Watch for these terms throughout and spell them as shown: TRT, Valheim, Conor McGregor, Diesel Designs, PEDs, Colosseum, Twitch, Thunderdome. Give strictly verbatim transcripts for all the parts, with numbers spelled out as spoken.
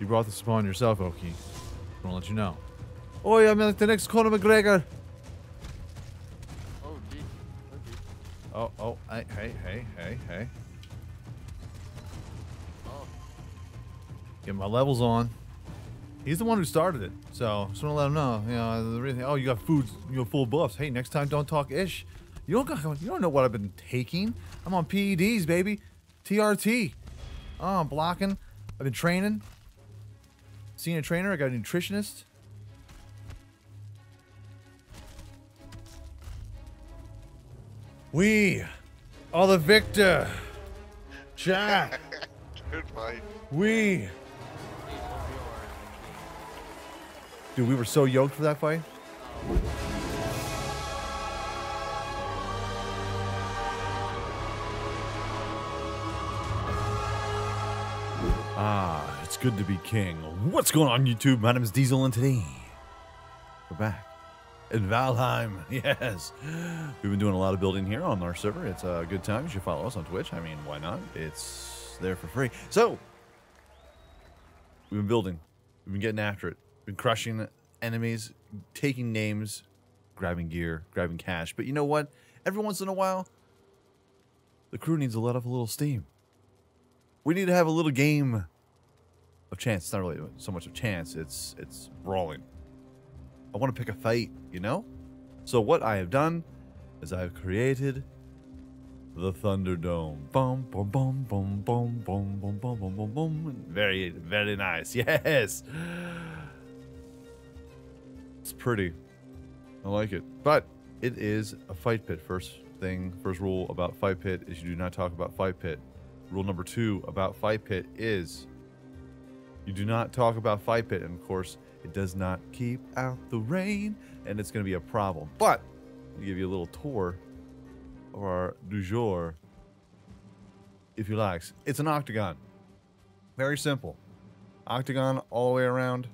You brought this upon yourself, Oki. I want to let you know. Oh, yeah, I'm like the next Conor McGregor. Oh, gee. Oh, oh, hey, hey, hey, hey, hey. Oh. Get my levels on. He's the one who started it, so just want to let him know. You know the reason. Oh, you got foods, you know, full buffs. Hey, next time, don't talk ish. You don't got, you don't know what I've been taking. I'm on P E Ds, baby. T R T. Oh, I'm blocking. I've been training. Seen a trainer. I got a nutritionist. We are the victor. Jack. Good fight. We. Dude, we were so yoked for that fight. Ah, it's good to be king. What's going on, YouTube? My name is Diesel, and today we're back in Valheim. Yes, we've been doing a lot of building here on our server. It's a good time. You should follow us on Twitch. I mean, why not? It's there for free. So we've been building. We've been getting after it. Been crushing enemies, taking names, grabbing gear, grabbing cash. But you know what? Every once in a while, the crew needs to let off a little steam. We need to have a little game of chance. It's not really so much of chance. It's it's brawling. I want to pick a fight, you know? So what I have done is I have created the Thunderdome. Boom, boom, boom, boom, boom, boom, boom, boom, boom, boom, boom. Very, very nice. Yes. It's pretty. I like it. But it is a fight pit. First thing, first rule about fight pit is you do not talk about fight pit. Rule number two about fight pit is you do not talk about fight pit, and of course it does not keep out the rain, and it's going to be a problem. But I'll give you a little tour of our du jour, if you like. It's an octagon. Very simple. Octagon all the way around,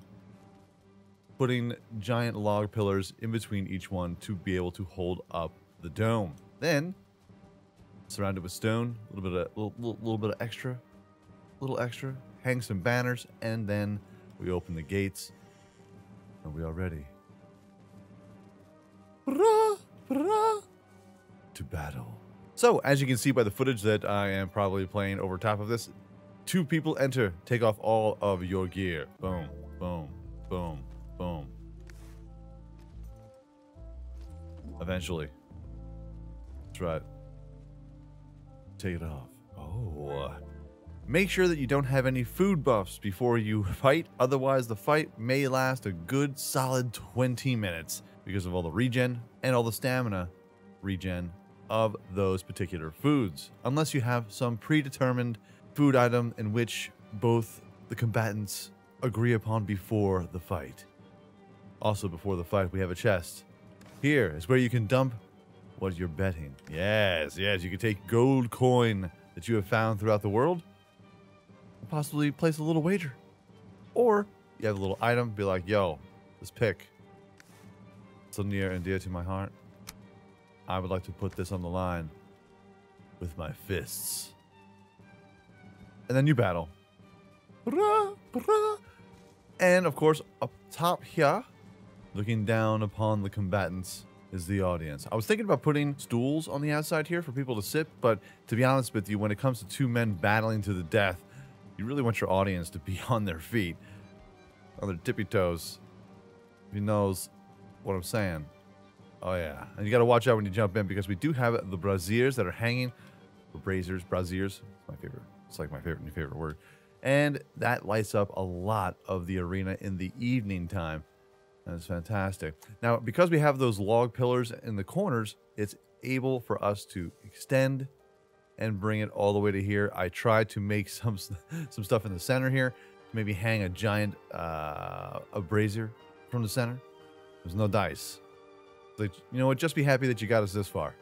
putting giant log pillars in between each one to be able to hold up the dome. Then surrounded with stone, a little bit of little, little, little bit of extra, little extra, hang some banners, and then we open the gates and we are ready to battle. So as you can see by the footage that I am probably playing over top of this, two people enter, take off all of your gear. Boom, boom, boom, boom. Eventually. That's right. Take it off. Oh. Make sure that you don't have any food buffs before you fight. Otherwise, the fight may last a good solid twenty minutes because of all the regen and all the stamina regen of those particular foods. Unless you have some predetermined food item in which both the combatants agree upon before the fight. Also, before the fight, we have a chest. Here is where you can dump what you're betting. Yes, yes, you can take gold coin that you have found throughout the world and possibly place a little wager. Or you have a little item, be like, yo, this pick, it's so near and dear to my heart. I would like to put this on the line with my fists. And then you battle. And of course, up top here, looking down upon the combatants, is the audience. I was thinking about putting stools on the outside here for people to sit, but to be honest with you, when it comes to two men battling to the death, you really want your audience to be on their feet, on their tippy toes, if he knows what I'm saying. Oh yeah, and you gotta watch out when you jump in, because we do have the braziers that are hanging, the braziers, braziers, my favorite, it's like my favorite, new favorite word, and that lights up a lot of the arena in the evening time. That's fantastic. Now, because we have those log pillars in the corners, it's able for us to extend and bring it all the way to here. I tried to make some some stuff in the center here. Maybe hang a giant uh, a brazier from the center. There's no dice. Like, you know what? Just be happy that you got us this far.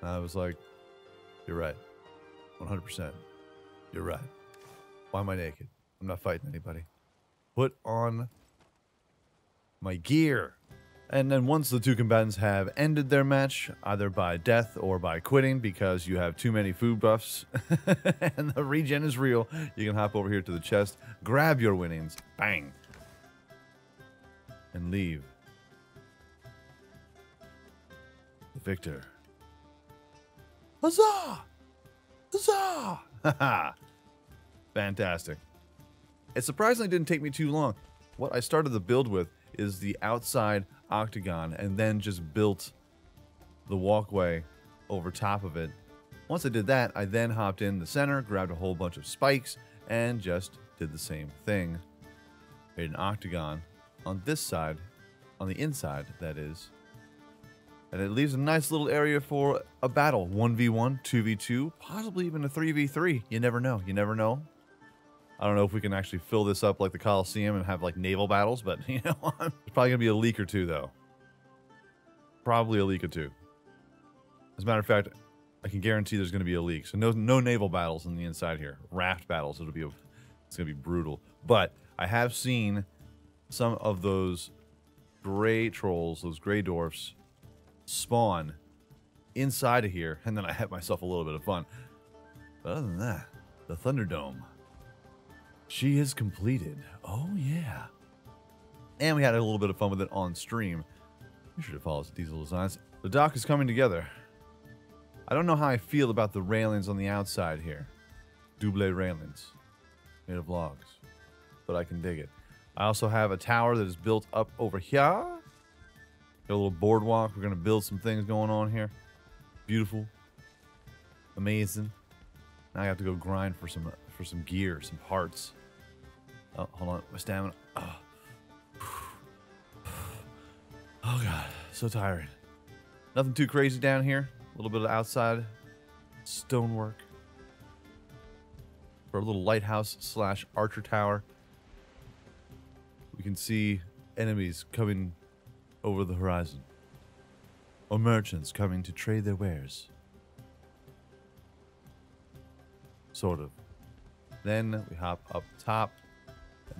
And I was like, you're right. one hundred percent. You're right. Why am I naked? I'm not fighting anybody. Put on my gear. And then once the two combatants have ended their match, either by death or by quitting because you have too many food buffs and the regen is real, you can hop over here to the chest, grab your winnings, bang, and leave the victor. Huzzah! Huzzah! Haha! Fantastic. It surprisingly didn't take me too long. What I started the build with is the outside octagon and then just built the walkway over top of it. Once I did that, I then hopped in the center, grabbed a whole bunch of spikes, and just did the same thing. Made an octagon on this side, on the inside, that is. And it leaves a nice little area for a battle. one v one, two v two, possibly even a three v three. You never know. You never know. I don't know if we can actually fill this up like the Colosseum and have like naval battles, but you know, there's probably going to be a leak or two though. Probably a leak or two. As a matter of fact, I can guarantee there's going to be a leak. So no no naval battles on the inside here. Raft battles. It'll be a, it's going to be brutal. But I have seen some of those gray trolls, those gray dwarfs, spawn inside of here, and then I had myself a little bit of fun. But other than that, the Thunderdome, she is completed. Oh yeah, and we had a little bit of fun with it on stream. Be sure to follow us at Diesel Designs. The dock is coming together. I don't know how I feel about the railings on the outside here, double railings made of logs, but I can dig it. I also have a tower that is built up over here. A little boardwalk. We're gonna build some things going on here. Beautiful, amazing. Now I have to go grind for some for some gear, some parts. Oh, hold on, my stamina. Oh, oh god, so tired. Nothing too crazy down here. A little bit of outside stonework for a little lighthouse slash archer tower. We can see enemies coming over the horizon, or merchants coming to trade their wares. Sort of. Then we hop up top.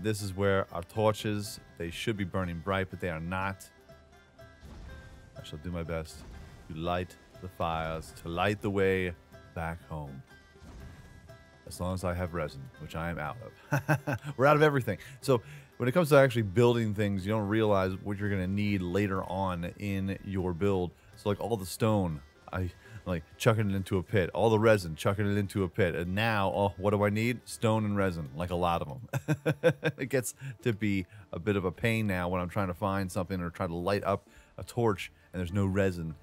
This is where our torches, they should be burning bright, but they are not. I shall do my best to light the fires, to light the way back home. As long as I have resin, which I am out of. We're out of everything. So when it comes to actually building things, you don't realize what you're going to need later on in your build. So like all the stone, I like chucking it into a pit. All the resin, chucking it into a pit. And now, oh, what do I need? Stone and resin, like a lot of them. It gets to be a bit of a pain now when I'm trying to find something or try to light up a torch and there's no resin.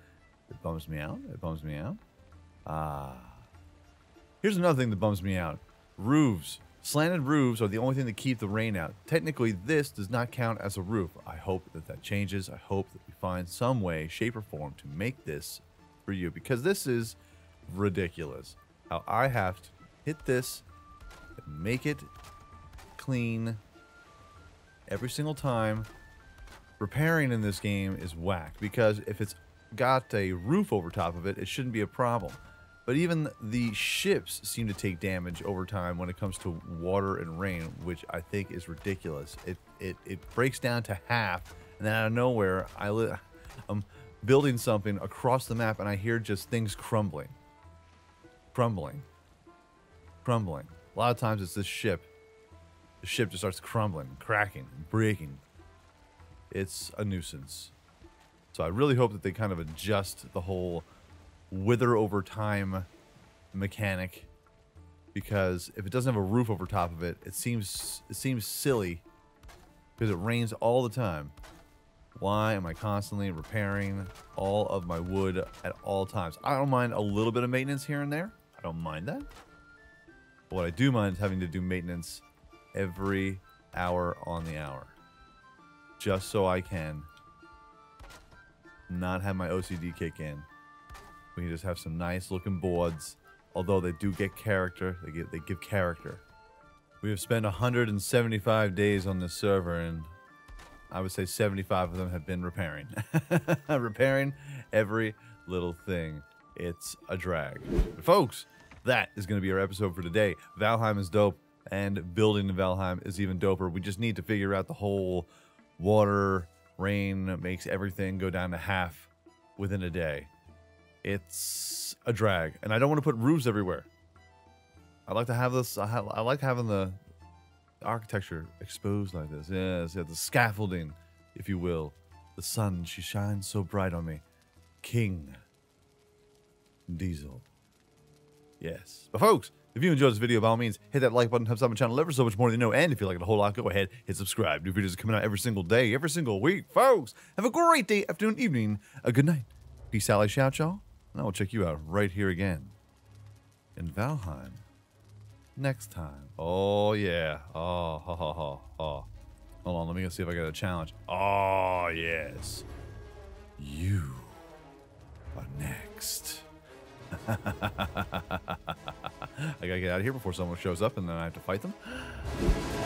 It bums me out. It bums me out. Ah. Uh, here's another thing that bums me out. Roofs. Slanted roofs are the only thing that keep the rain out. Technically, this does not count as a roof. I hope that that changes. I hope that we find some way, shape, or form to make this for you, because this is ridiculous. How I have to hit this and make it clean every single time. Repairing in this game is whack, because if it's got a roof over top of it, it shouldn't be a problem. But even the ships seem to take damage over time when it comes to water and rain, which I think is ridiculous. It it, it breaks down to half, and then out of nowhere, I li I'm building something across the map, and I hear just things crumbling. Crumbling. Crumbling. A lot of times it's this ship. The ship just starts crumbling, cracking, breaking. It's a nuisance. So I really hope that they kind of adjust the whole wither over time mechanic, because if it doesn't have a roof over top of it, it seems it seems silly, because it rains all the time. Why am I constantly repairing all of my wood at all times? I don't mind a little bit of maintenance here and there. I don't mind that. But what I do mind is having to do maintenance every hour on the hour, just so I can not have my O C D kick in. We can just have some nice looking boards, although they do get character. They give, they give character. We have spent one hundred seventy-five days on this server, and I would say seventy-five of them have been repairing. Repairing every little thing. It's a drag. But folks, that is going to be our episode for today. Valheim is dope, and building in Valheim is even doper. We just need to figure out the whole water Rain makes everything go down to half within a day. It's a drag, and I don't want to put roofs everywhere. I like to have this. I, have, I like having the architecture exposed like this. Yes, yeah, the scaffolding, if you will. The sun, she shines so bright on me. King Diesel. Yes. But folks, if you enjoyed this video, by all means, hit that like button, helps out my channel ever so much more than you know. And if you like it a whole lot, go ahead, hit subscribe. New videos are coming out every single day, every single week. Folks, have a great day, afternoon, evening, a good night. Peace, out, shout, y'all. And I will check you out right here again in Valheim next time. Oh, yeah. Oh, ha, ha, ha, ha. Hold on, let me go see if I got a challenge. Oh, yes. You are next. I gotta get out of here before someone shows up and then I have to fight them.